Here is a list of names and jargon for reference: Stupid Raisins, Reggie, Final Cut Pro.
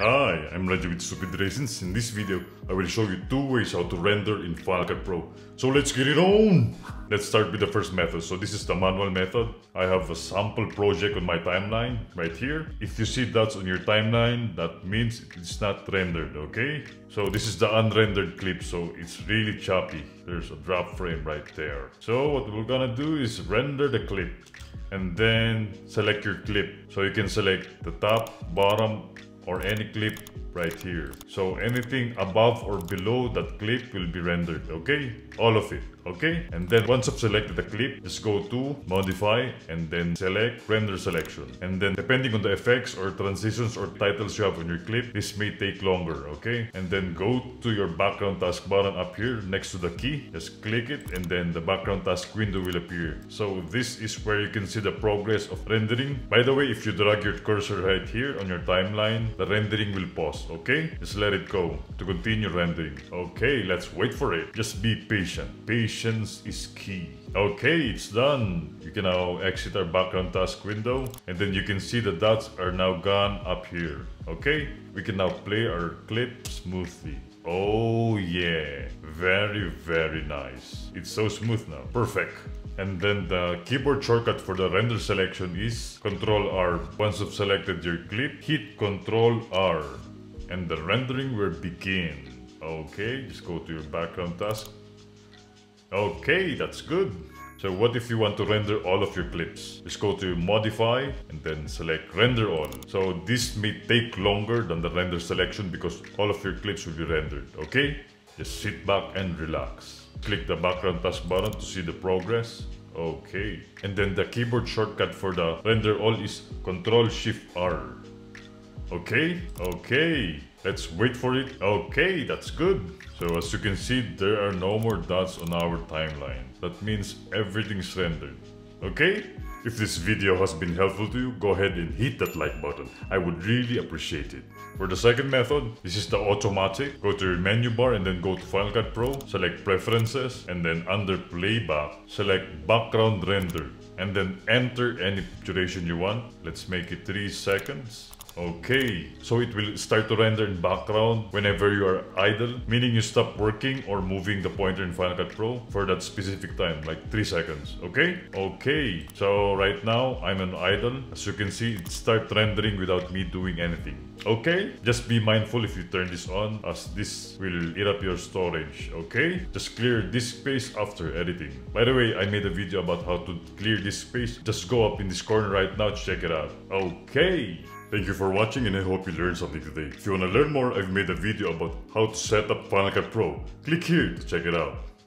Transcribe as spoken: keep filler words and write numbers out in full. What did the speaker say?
Hi, I'm Reggie with Stupid Raisins. In this video, I will show you two ways how to render in Final Cut Pro. So let's get it on! Let's start with the first method. So this is the manual method. I have a sample project on my timeline right here. If you see dots on your timeline, that means it's not rendered, okay? So this is the unrendered clip, so it's really choppy. There's a drop frame right there. So what we're gonna do is render the clip and then select your clip. So you can select the top, bottom, or any clip right here. So anything above or below that clip will be rendered, okay? All of it, okay? And then once I've selected the clip, just go to modify and then select render selection. And then depending on the effects or transitions or titles you have on your clip, this may take longer, okay? And then go to your background task button up here next to the key, just click it and then the background task window will appear. So this is where you can see the progress of rendering. By the way, if you drag your cursor right here on your timeline, the rendering will pause, okay? Just let it go to continue rendering. Okay, let's wait for it. Just be patient. Patience is key. Okay, it's done. You can now exit our background task window and then you can see the dots are now gone up here, okay? We can now play our clip smoothly. Oh yeah, very, very nice. It's so smooth now, perfect. And then the keyboard shortcut for the render selection is control R. Once you've selected your clip, hit control R and the rendering will begin. Okay, just go to your background task. Okay, that's good. So what if you want to render all of your clips? Just go to modify and then select render all. So this may take longer than the render selection because all of your clips will be rendered, okay? Just sit back and relax. Click the background task button to see the progress. Okay. And then the keyboard shortcut for the render all is control shift R. Okay. Okay. Let's wait for it. Okay, that's good. So as you can see, there are no more dots on our timeline. That means everything's rendered. Okay? If this video has been helpful to you, go ahead and hit that like button. I would really appreciate it. For the second method, this is the automatic. Go to your menu bar and then go to Final Cut Pro, select Preferences, and then under Playback, select Background Render, and then enter any duration you want. Let's make it three seconds. Okay, so it will start to render in background whenever you are idle, meaning you stop working or moving the pointer in Final Cut Pro for that specific time, like three seconds, okay? Okay, so right now I'm on idle. As you can see, it starts rendering without me doing anything, okay? Just be mindful if you turn this on, as this will eat up your storage, okay? Just clear this space after editing. By the way, I made a video about how to clear this space. Just go up in this corner right now to check it out, okay? Thank you for watching and I hope you learned something today. If you want to learn more, I've made a video about how to set up Final Cut Pro. Click here to check it out.